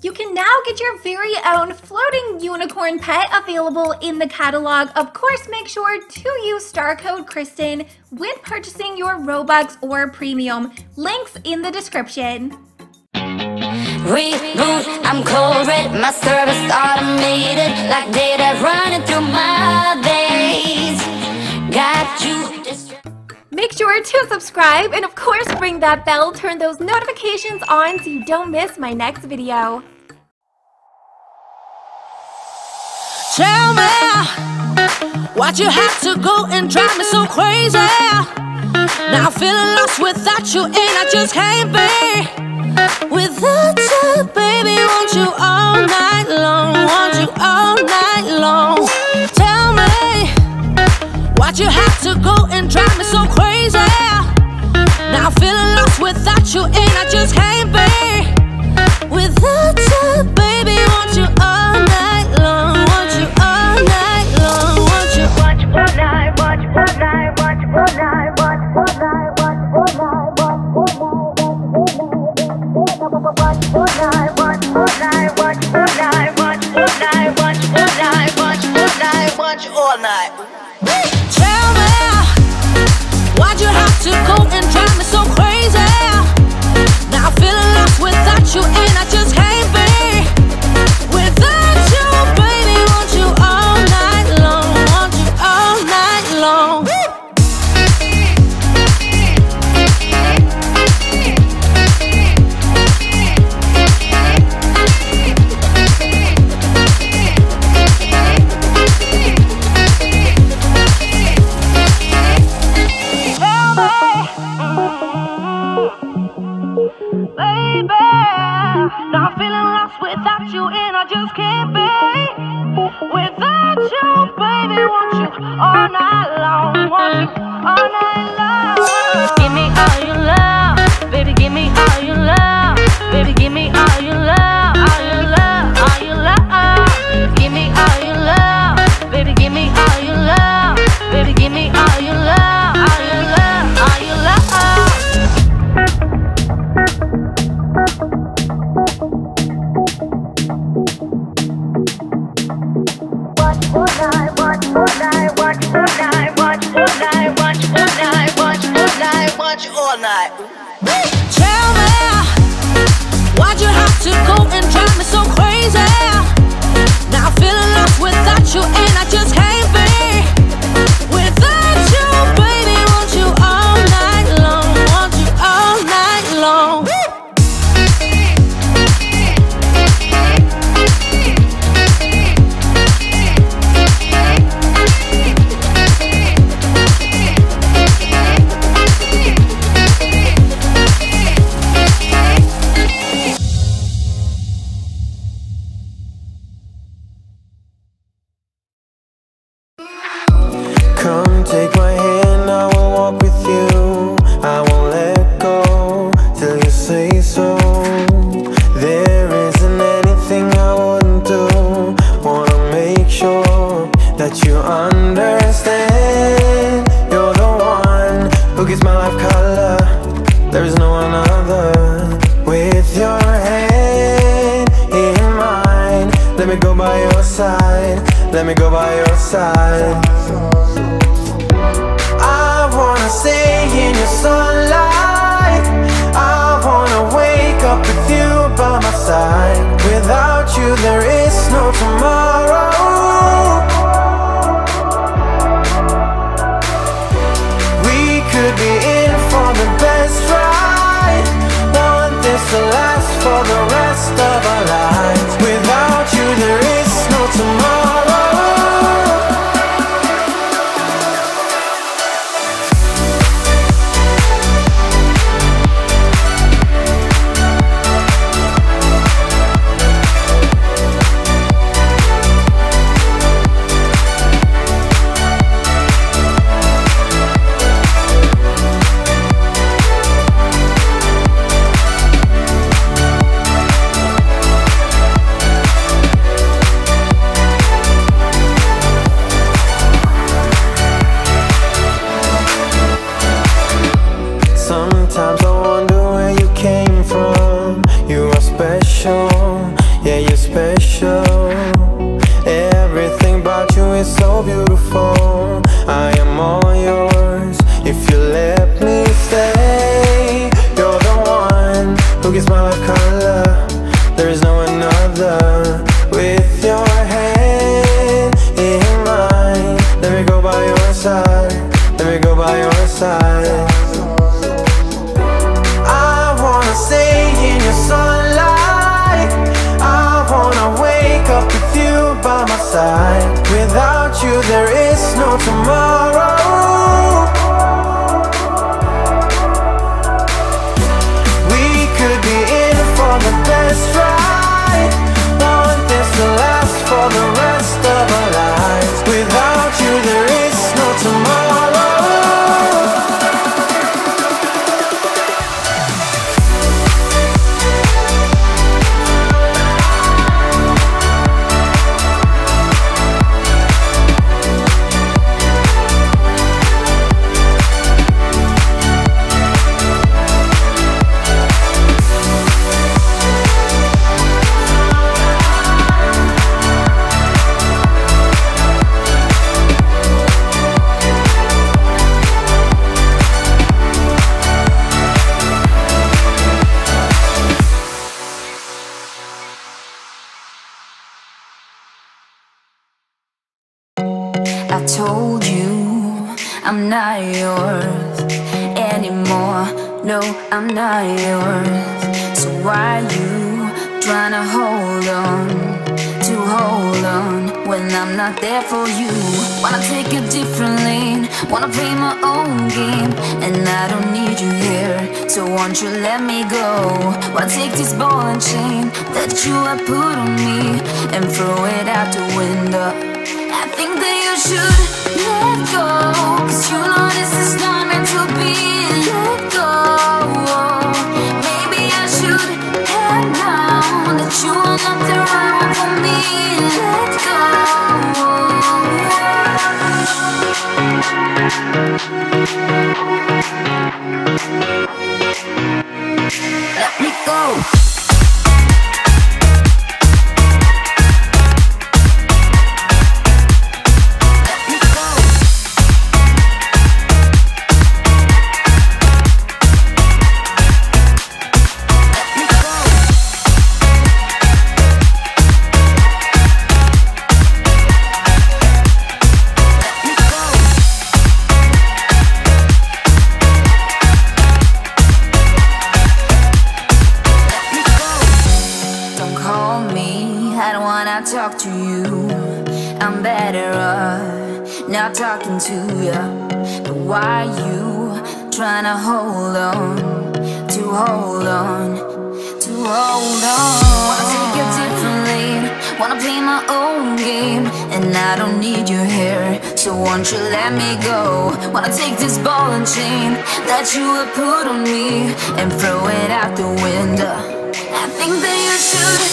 You can now get your very own floating unicorn pet available in the catalog. Of course, make sure to use star code Krystin when purchasing your Robux or Premium. Links in the description. Reboot, I'm corporate, my service automated, like data running through my veins. Got you. Make sure to subscribe and of course ring that bell, turn those notifications on so you don't miss my next video. Tell me why'd you have to go and drive me so crazy? Now I'm feeling lost without you and I just can't be without you, baby. Want you all night long, want you all night long. Tell me why'd you have to go and drive me so crazy? Now I'm feeling lost without you and I just can't be without you, baby. Want you all night long, want you all night long, want you. Want you all night, want you all night, want you all night, want you all night, want you all night, want you all night, want you all night, want you all night, want you all night, want you all night, want you all night, want you all night. Now I'm feeling lost without you and I just can't be without you, baby. Want you all night long, want you all night long. Give me all your love, baby, give me all your love, baby, give me all your love, all your love, all your love. Give me all your love, baby, give me all your love, baby, give me all your love, all your love, all your love. All night. Tell me, why'd you have to go and drive me so crazy? Now I'm feeling lost without you and I just can't be without you, baby. Want you all night long, want you all night long. Take my hand, I will walk with you. I won't let go till you say so. There isn't anything I wouldn't do. Wanna make sure that you understand. You're the one who gives my life color. There is no one other. With your hand in mine, let me go by your side. Let me go by your side. Stay in your sunlight. I wanna wake up with you by my side. Without you there is no tomorrow. We could be in for the best ride. Want this to last for the rest of our lives. Without you there is no tomorrow. Yeah, you're special. Everything about you is so beautiful. I am all yours if you let me stay. You're the one who gives my life color. There is no another. With your hand in mine, let me go by your side. Let me go by your side. I wanna stay in your sunlight. I wanna wake up with you by my side. Without you there is no tomorrow. We could be in for the best ride. Want this to last for the rest of our lives. Without you there is no tomorrow. Told you I'm not yours anymore. No, I'm not yours. So why you trying to hold on when I'm not there for you? Wanna take a different lane, wanna play my own game, and I don't need you here, so won't you let me go? Wanna take this ball and chain that you have put on me and throw it out the window. I think that you should let go, 'cause you know this is not meant to be. Let go. Maybe I should head down, that you are not the right one for me. Let go. Let me go. Talking to you, but why you trying to hold on? Wanna take it differently, wanna play my own game, and I don't need you here, so won't you let me go? Wanna take this ball and chain that you have put on me and throw it out the window. I think that you should